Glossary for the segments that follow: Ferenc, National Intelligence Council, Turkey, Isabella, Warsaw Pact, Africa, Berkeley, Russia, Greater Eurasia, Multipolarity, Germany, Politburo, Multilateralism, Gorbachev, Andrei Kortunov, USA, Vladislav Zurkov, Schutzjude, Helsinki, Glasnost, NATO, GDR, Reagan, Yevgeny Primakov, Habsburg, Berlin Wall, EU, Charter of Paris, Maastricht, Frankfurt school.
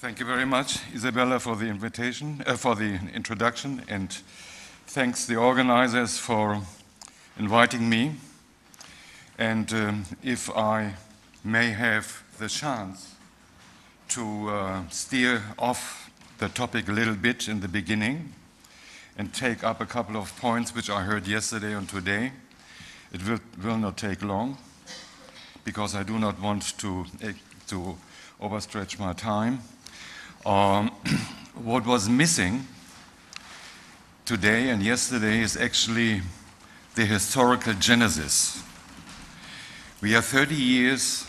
Thank you very much, Isabella, for the invitation, for the introduction, and thanks the organizers for inviting me. And if I may have the chance to steer off the topic a little bit in the beginning and take up a couple of points which I heard yesterday and today, it will not take long, because I do not want to overstretch my time. What was missing today and yesterday is actually the historical genesis. We are 30 years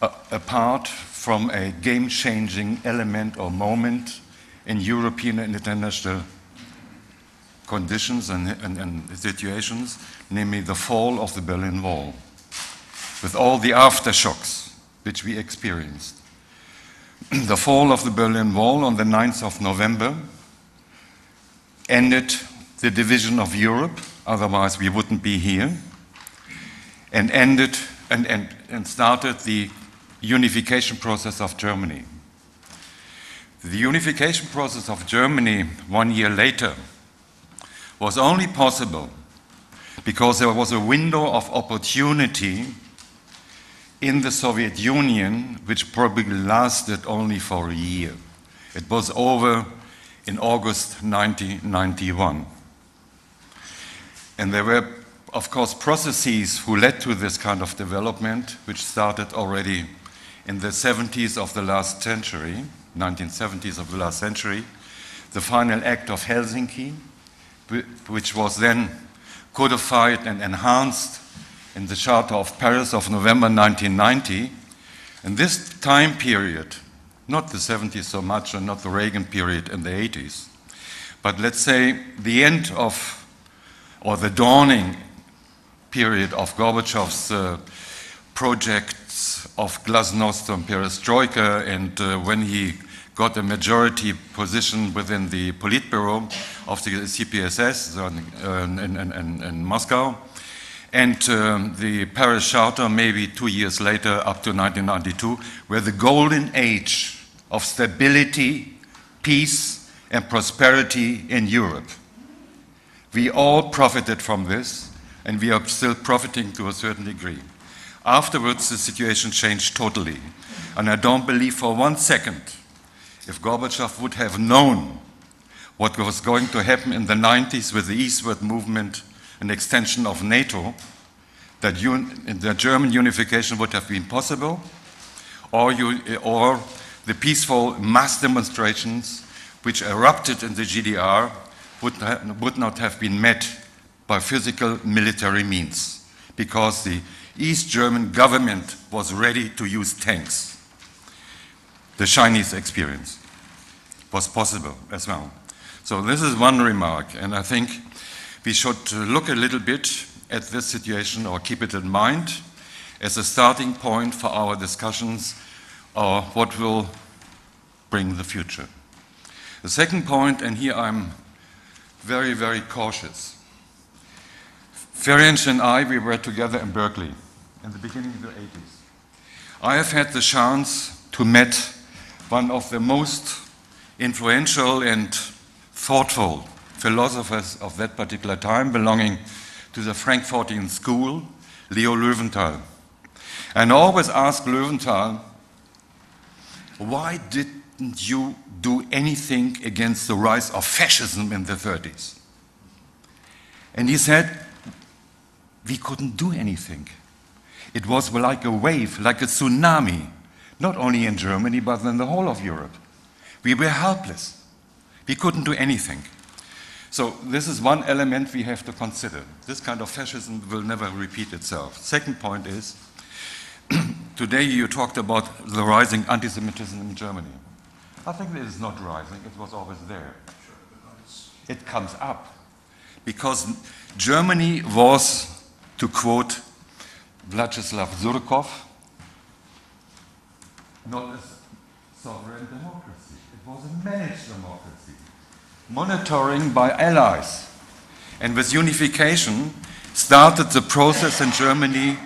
apart from a game-changing element or moment in European and international conditions and situations, namely the fall of the Berlin Wall, with all the aftershocks which we experienced. The fall of the Berlin Wall on the 9th of November ended the division of Europe, otherwise we wouldn't be here, and ended and started the unification process of Germany. The unification process of Germany 1 year later was only possible because there was a window of opportunity in the Soviet Union, which probably lasted only for a year. It was over in August 1991. And there were, of course, processes who led to this kind of development, which started already in the 70s of the last century, 1970s of the last century, the final act of Helsinki, which was then codified and enhanced in the Charter of Paris of November 1990. And this time period, not the 70s so much and not the Reagan period in the 80s, but let's say the end of, or the dawning period of Gorbachev's projects of Glasnost and Perestroika, and when he got a majority position within the Politburo of the CPSS in Moscow, and the Paris Charter maybe 2 years later up to 1992, were the golden age of stability, peace, and prosperity in Europe. We all profited from this, and we are still profiting to a certain degree. Afterwards, the situation changed totally, and I don't believe for 1 second if Gorbachev would have known what was going to happen in the 90s with the eastward movement, an extension of NATO, that the German unification would have been possible, or the peaceful mass demonstrations which erupted in the GDR would not have been met by physical military means, because the East German government was ready to use tanks. The Chinese experience was possible as well. So this is one remark, and I think we should look a little bit at this situation, or keep it in mind as a starting point for our discussions of what will bring the future. The second point, and here I'm very, very cautious. Ferenc and I, we were together in Berkeley in the beginning of the 80s. I have had the chance to meet one of the most influential and thoughtful philosophers of that particular time, belonging to the Frankfurt school, Leo Löwenthal. And I always ask Löwenthal, why didn't you do anything against the rise of fascism in the 30s? And he said, we couldn't do anything. It was like a wave, like a tsunami, not only in Germany, but in the whole of Europe. We were helpless. We couldn't do anything. So this is one element we have to consider. This kind of fascism will never repeat itself. Second point is, today you talked about the rising anti-Semitism in Germany. I think it is not rising, it was always there. It comes up. Because Germany was, to quote Vladislav Zurkov, not a sovereign democracy. It was a managed democracy. Monitoring by allies, and with unification started the process in Germany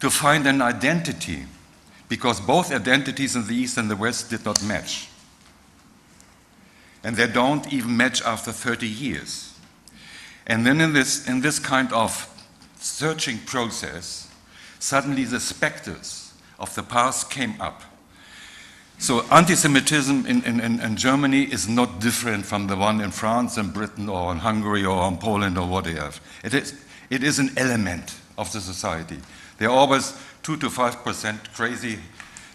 to find an identity, because both identities in the East and the West did not match. And they don't even match after 30 years. And then in this kind of searching process, suddenly the specters of the past came up. So anti-Semitism in Germany is not different from the one in France and Britain or in Hungary or in Poland or whatever. It is an element of the society. There are always 2 to 5% crazy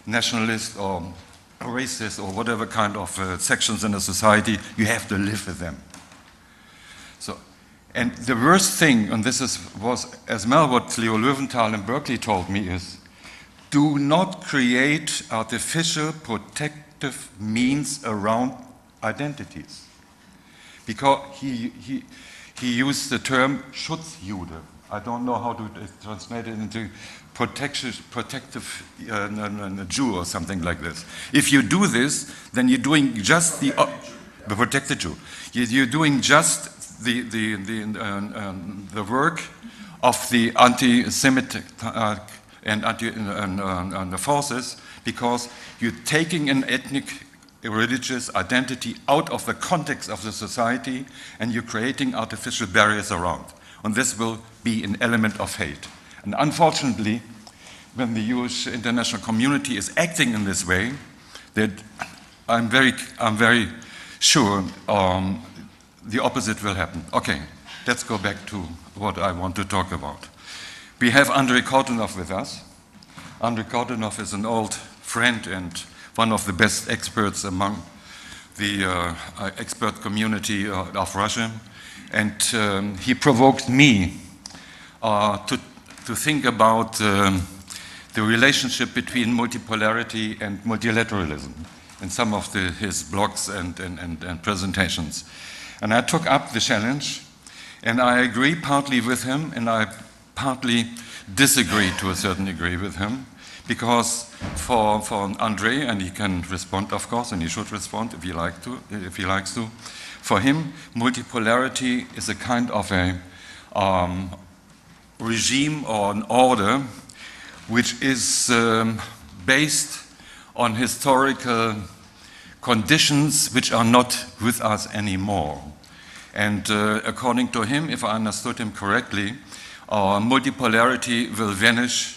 nationalists or racists or whatever kind of sections in a society. You have to live with them. So, and the worst thing, and this was as well what Leo Löwenthal in Berkeley told me, is do not create artificial protective means around identities. Because he used the term Schutzjude. I don't know how to translate it into protective Jew or something like this. If you do this, then you're doing just the protected Jew. You're doing just the work of the anti-Semitic and the forces, because you're taking an ethnic, religious identity out of the context of the society, and you're creating artificial barriers around. And this will be an element of hate. And unfortunately, when the Jewish international community is acting in this way, that I'm very sure the opposite will happen. Okay, let's go back to what I want to talk about. We have Andrei Kortunov with us. Andrei Kortunov is an old friend and one of the best experts among the expert community of Russia. And he provoked me to think about the relationship between multipolarity and multilateralism in some of his blogs and presentations. And I took up the challenge, and I agree partly with him, and I partly disagree to a certain degree with him, because for Andrei, and he can respond, of course, and he should respond if he likes to. For him, multipolarity is a kind of a regime or an order which is based on historical conditions which are not with us anymore. And according to him, if I understood him correctly, multipolarity will vanish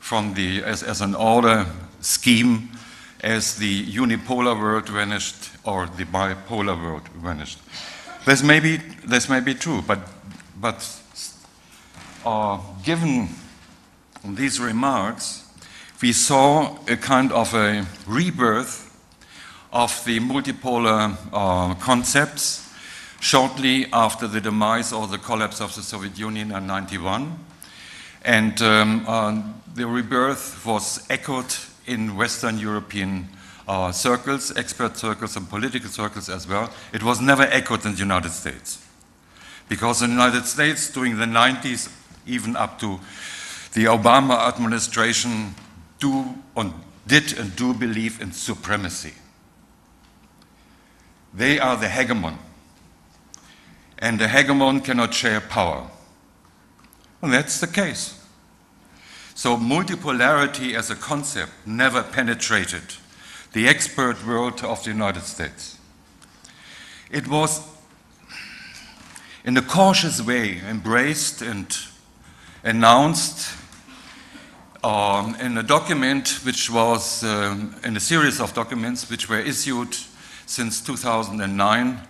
from the as an order scheme, as the unipolar world vanished or the bipolar world vanished. This may be true, but given these remarks, we saw a kind of a rebirth of the multipolar concepts shortly after the demise or the collapse of the Soviet Union in '91. And the rebirth was echoed in Western European circles, expert circles and political circles as well. It was never echoed in the United States. Because in the United States, during the 90s, even up to the Obama administration, did and do believe in supremacy. They are the hegemon. And the hegemon cannot share power. And that's the case. So multipolarity as a concept never penetrated the expert world of the United States. It was in a cautious way embraced and announced in a document which was, in a series of documents which were issued since 2009,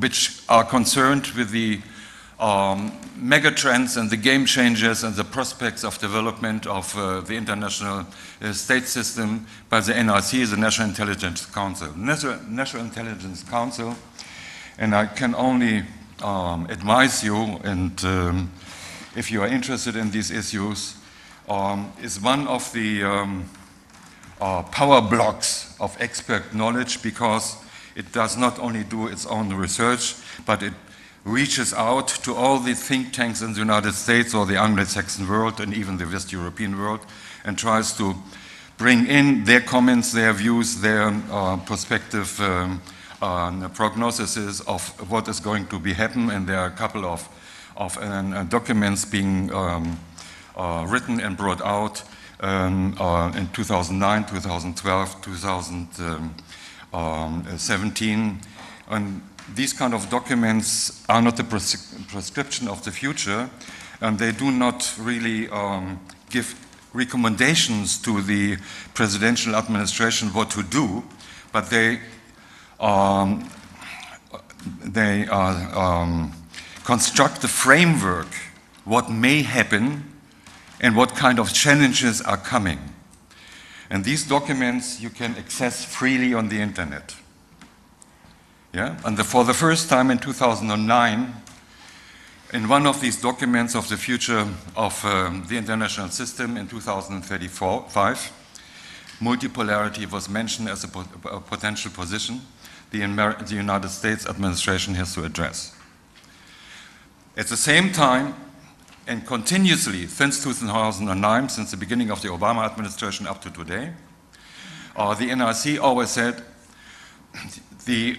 which are concerned with the megatrends and the game changers and the prospects of development of the international state system by the NIC, the National Intelligence Council. National Intelligence Council, and I can only advise you, and if you are interested in these issues, is one of the power blocks of expert knowledge, because it does not only do its own research, but it reaches out to all the think tanks in the United States or the Anglo-Saxon world and even the West European world, and tries to bring in their comments, their views, their prospective prognoses of what is going to be happen. And there are a couple of documents being written and brought out in 2009, 2012, 2017. And these kind of documents are not the prescription of the future, and they do not really give recommendations to the presidential administration what to do, but they construct the framework, what may happen and what kind of challenges are coming. And these documents you can access freely on the internet. Yeah? And for the first time in 2009, in one of these documents of the future of the international system in 2035, multipolarity was mentioned as a potential position the United States administration has to address. At the same time, and continuously since 2009, since the beginning of the Obama administration up to today, the NRC always said the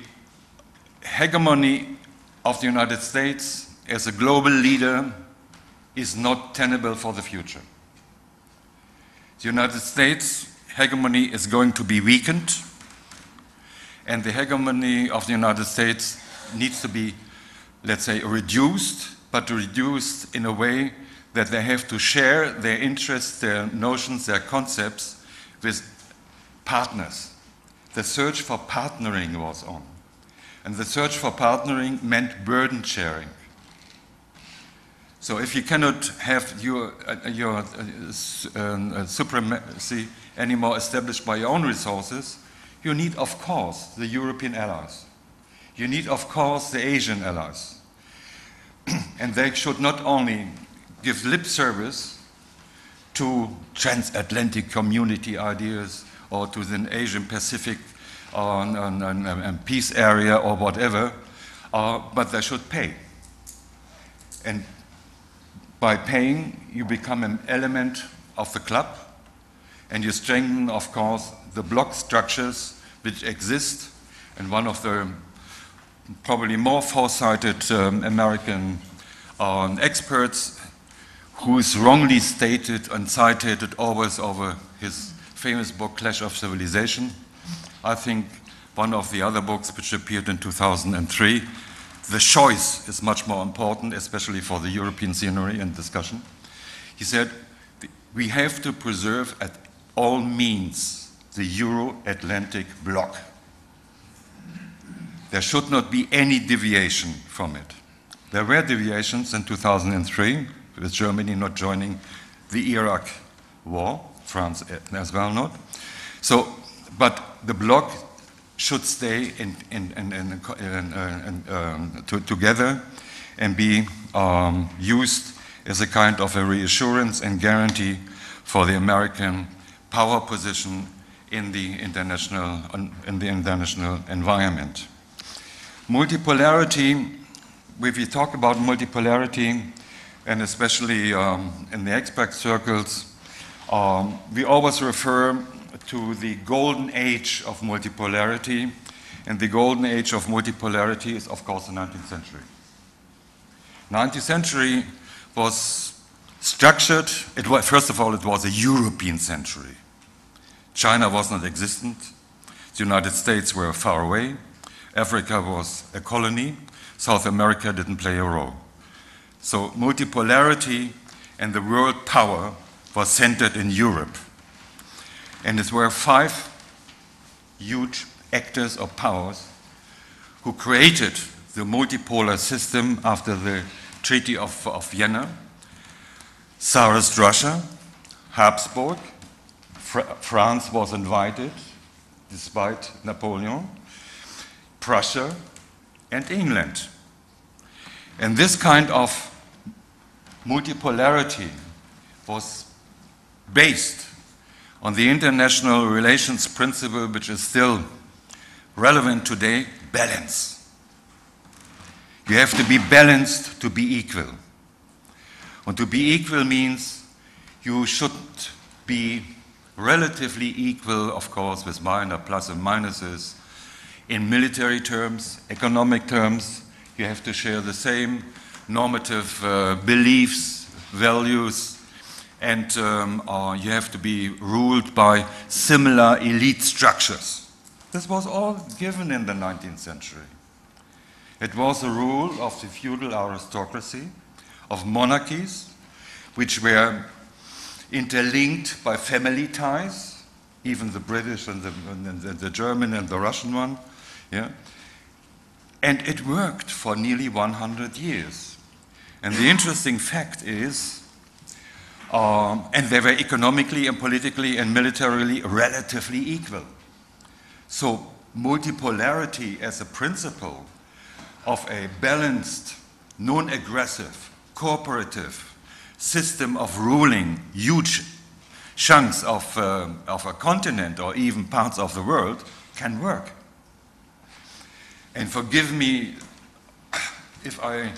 hegemony of the United States as a global leader is not tenable for the future. The United States hegemony is going to be weakened, and the hegemony of the United States needs to be, let's say, reduced, but reduced in a way that they have to share their interests, their notions, their concepts with partners. The search for partnering was on. And the search for partnering meant burden sharing. So if you cannot have your supremacy anymore established by your own resources, you need, of course, the European allies. You need, of course, the Asian allies. And they should not only give lip service to transatlantic community ideas or to the Asian Pacific and peace area or whatever, but they should pay. And by paying, you become an element of the club, and you strengthen, of course, the block structures which exist. And one of the probably more foresighted American experts, who is wrongly stated and cited always over his famous book Clash of Civilization, I think one of the other books which appeared in 2003, the choice is much more important, especially for the European scenery and discussion. He said, we have to preserve at all means the Euro-Atlantic bloc. There should not be any deviation from it. There were deviations in 2003 with Germany not joining the Iraq war, France as well not. So, but the bloc should stay together and be used as a kind of a reassurance and guarantee for the American power position in the international environment. Multipolarity, if we talk about multipolarity, and especially in the expert circles, we always refer to the golden age of multipolarity, and the golden age of multipolarity is, of course, the 19th century. 19th century was structured, first of all, it was a European century. China was not existent, the United States were far away, Africa was a colony, South America didn't play a role. So multipolarity and the world power was centered in Europe. And there were five huge actors or powers who created the multipolar system after the Treaty of Vienna: Tsarist Russia, Habsburg, France was invited despite Napoleon, Prussia, and England. And this kind of multipolarity was based on the international relations principle, which is still relevant today: balance. You have to be balanced to be equal. And to be equal means you should be relatively equal, of course, with minor plus and minuses. In military terms, economic terms, you have to share the same normative beliefs, values, and you have to be ruled by similar elite structures. This was all given in the 19th century. It was the rule of the feudal aristocracy, of monarchies, which were interlinked by family ties, even the British and the German and the Russian one. Yeah? And it worked for nearly 100 years. And the interesting fact is, and they were economically and politically and militarily relatively equal. So multipolarity as a principle of a balanced, non-aggressive, cooperative system of ruling huge chunks of a continent or even parts of the world can work. And forgive me if I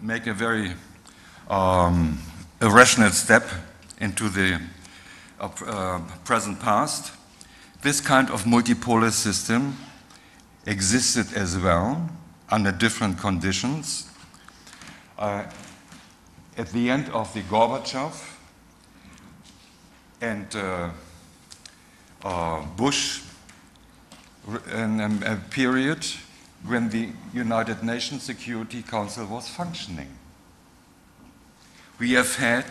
make a very irrational step into the present past. This kind of multipolar system existed as well under different conditions. At the end of the Gorbachev and Bush period, when the United Nations Security Council was functioning. We have had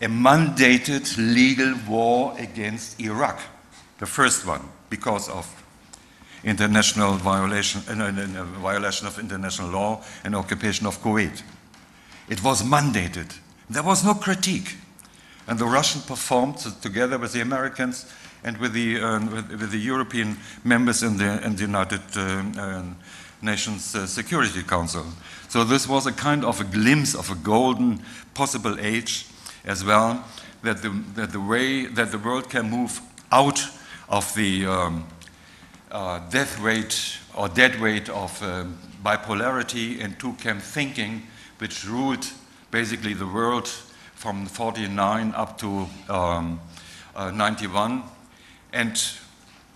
a mandated legal war against Iraq, the first one, because of international violation, violation of international law and occupation of Kuwait. It was mandated. There was no critique. And the Russians performed, together with the Americans and with the European members in the United Nations Security Council. So this was a kind of a glimpse of a golden possible age as well, that the way that the world can move out of the dead weight of bipolarity and two-camp thinking, which ruled basically the world from 49 up to 91. And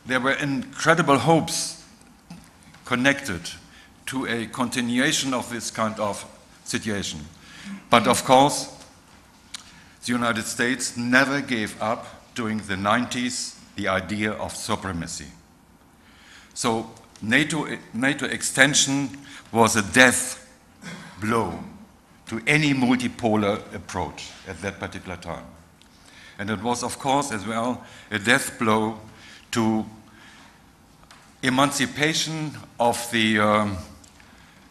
there were incredible hopes connected to a continuation of this kind of situation. But of course, the United States never gave up during the 90s the idea of supremacy. So NATO extension was a death blow to any multipolar approach at that particular time. And it was, of course, as well, a death blow to emancipation of the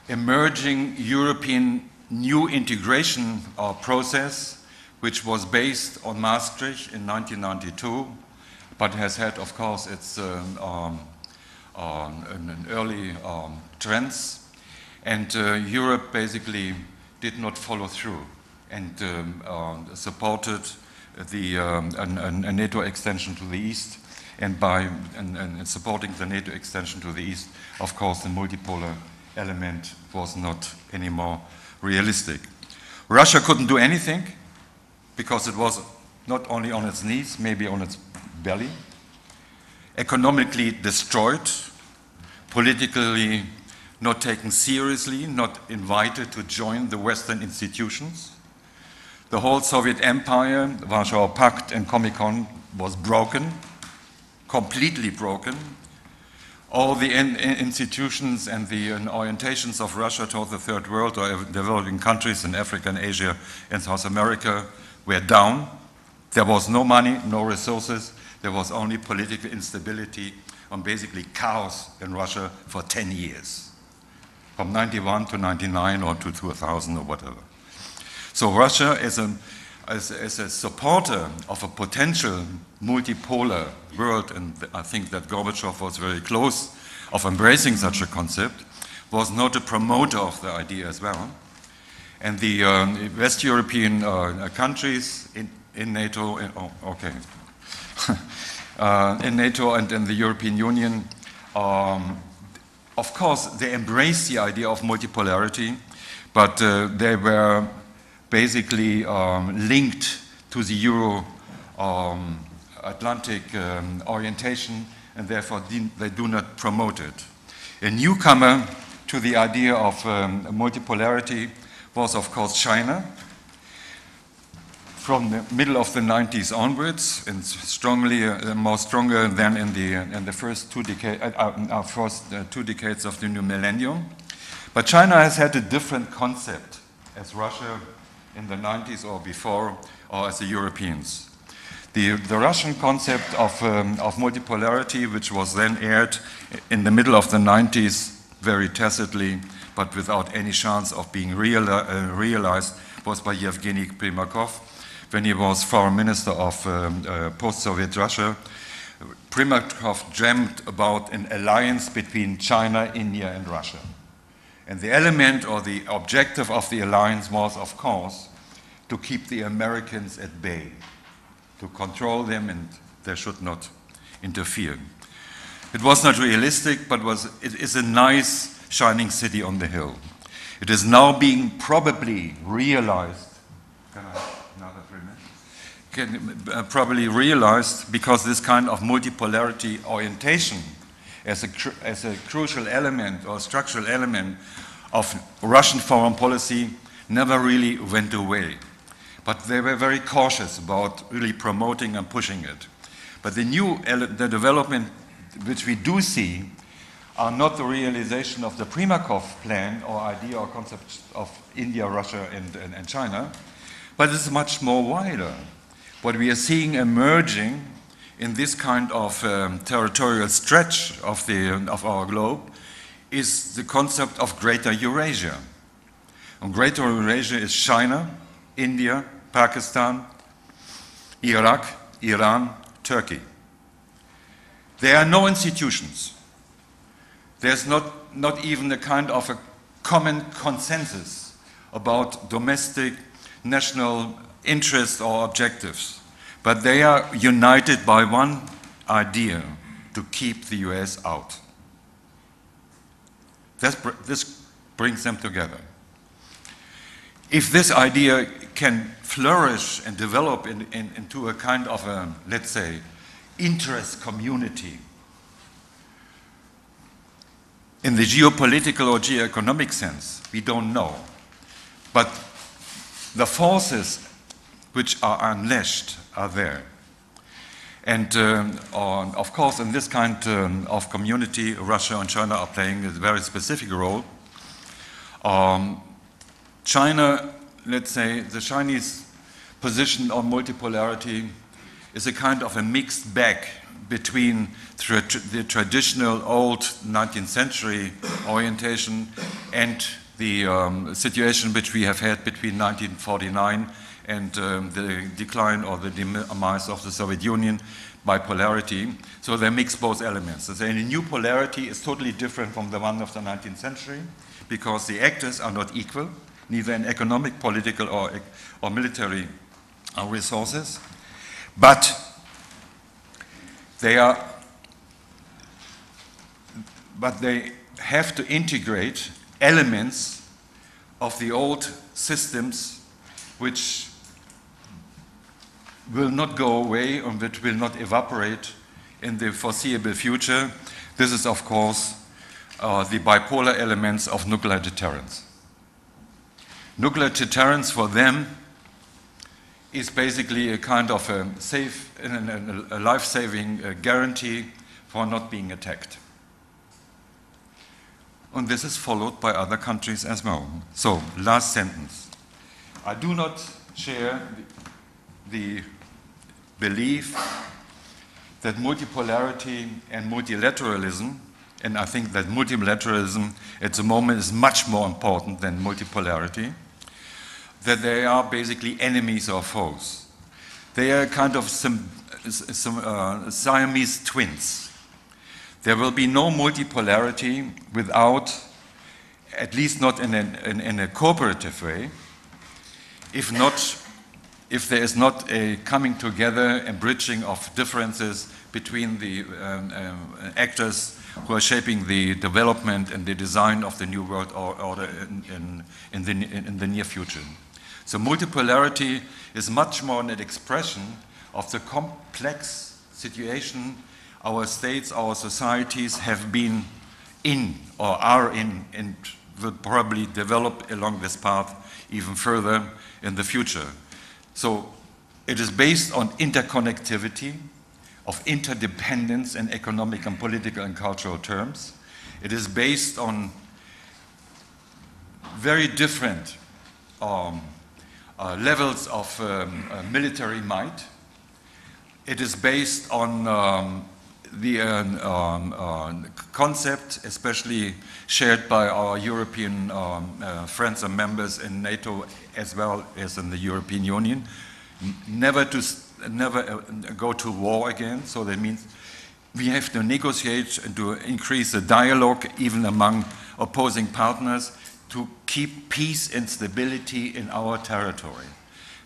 emerging European new integration process, which was based on Maastricht in 1992, but has had, of course, its early trends. And Europe basically did not follow through and supported the a NATO extension to the east. And by supporting the NATO extension to the east, of course, the multipolar element was not anymore realistic. Russia couldn't do anything because it was not only on its knees, maybe on its belly, economically destroyed, politically not taken seriously, not invited to join the Western institutions. The whole Soviet Empire, Warsaw Pact and Comecon was broken. Completely broken. All the institutions and the orientations of Russia toward the Third World or developing countries in Africa and Asia and South America were down. There was no money, no resources. There was only political instability and basically chaos in Russia for 10 years, from 91 to 99 or to 2000 or whatever. So Russia is as a supporter of a potential multipolar world, and I think that Gorbachev was very close of embracing such a concept, was not a promoter of the idea as well. And the West European countries in NATO, in NATO and in the European Union, of course, they embraced the idea of multipolarity, but they were basically linked to the Euro-Atlantic orientation, and therefore they do not promote it. A newcomer to the idea of multipolarity was, of course, China, from the middle of the 90s onwards, and strongly, more stronger than in the first two decades, of the new millennium. But China has had a different concept as Russia in the 90s or before, or as the Europeans. The Russian concept of multipolarity, which was then aired in the middle of the 90s, very tacitly, but without any chance of being realized, was by Yevgeny Primakov when he was foreign minister of post-Soviet Russia. Primakov dreamt about an alliance between China, India, and Russia. And the element or the objective of the alliance was, of course, to keep the Americans at bay, to control them, and they should not interfere. It was not realistic, but it is a nice shining city on the hill. It is now being probably realized. Can I, another 3 minutes? Probably realized because this kind of multipolarity orientation as a crucial element or structural element of Russian foreign policy never really went away. But they were very cautious about really promoting and pushing it. But the development which we do see are not the realization of the Primakov plan or idea or concept of India, Russia, and China, but it's much more wider. What we are seeing emerging in this kind of territorial stretch of our globe is the concept of Greater Eurasia. And Greater Eurasia is China, India, Pakistan, Iraq, Iran, Turkey. There are no institutions. There's not even a kind of a common consensus about domestic national interests or objectives. But they are united by one idea: to keep the US out. This brings them together. If this idea can flourish and develop into a kind of a, let's say, interest community, in the geopolitical or geoeconomic sense, we don't know. But the forces which are unleashed are there. And of course, in this kind of community, Russia and China are playing a very specific role. China, let's say, the Chinese position on multipolarity is a kind of a mixed bag between the traditional old 19th century orientation and the situation which we have had between 1949 and the decline or the demise of the Soviet Union by polarity. So they mix both elements. So the new polarity is totally different from the one of the 19th century because the actors are not equal, neither in economic, political, or military resources. But they have to integrate elements of the old systems which will not go away and which will not evaporate in the foreseeable future. This is, of course, the bipolar elements of nuclear deterrence. Nuclear deterrence for them is basically a kind of a safe, a life-saving guarantee for not being attacked. And this is followed by other countries as well. So, last sentence. I do not share the belief that multipolarity and multilateralism, and I think that multilateralism at the moment is much more important than multipolarity, that they are basically enemies or foes. They are kind of some Siamese twins. There will be no multipolarity without, at least not in a cooperative way, if there is not a coming together and bridging of differences between the actors who are shaping the development and the design of the new world order in the near future. So multipolarity is much more an expression of the complex situation our states, our societies have been in or are in, and will probably develop along this path even further in the future. So It is based on interconnectivity, of interdependence in economic and political and cultural terms. It is based on very different levels of military might. It is based on concept, especially shared by our European friends and members in NATO as well as in the European Union, never go to war again. So that means we have to negotiate and to increase the dialogue even among opposing partners to keep peace and stability in our territory.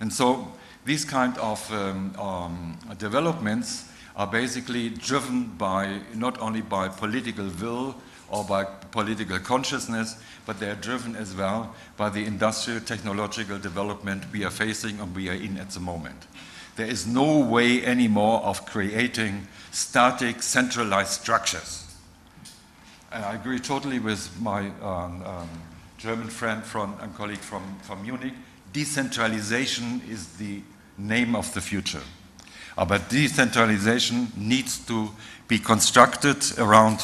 And so these kind of developments are basically driven by not only by political will or by political consciousness, but they are driven as well by the industrial technological development we are facing and we are in at the moment. There is no way anymore of creating static, centralized structures. And I agree totally with my German friend and colleague from Munich. Decentralization is the name of the future. But decentralization needs to be constructed around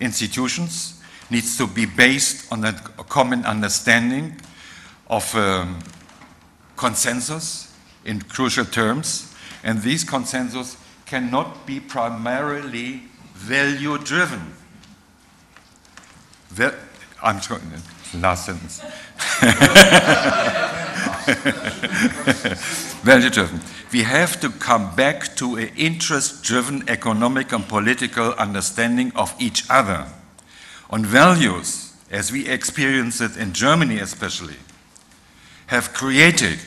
institutions, needs to be based on a common understanding of consensus in crucial terms, and these consensus cannot be primarily value-driven. I'm sorry, last sentence. Value-driven. We have to come back to an interest-driven economic and political understanding of each other. On values, as we experience it in Germany especially, have created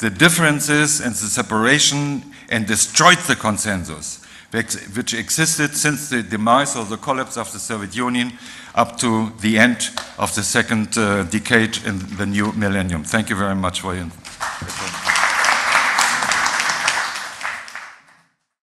the differences and the separation and destroyed the consensus which existed since the demise or the collapse of the Soviet Union up to the end of the second decade in the new millennium. Thank you very much for your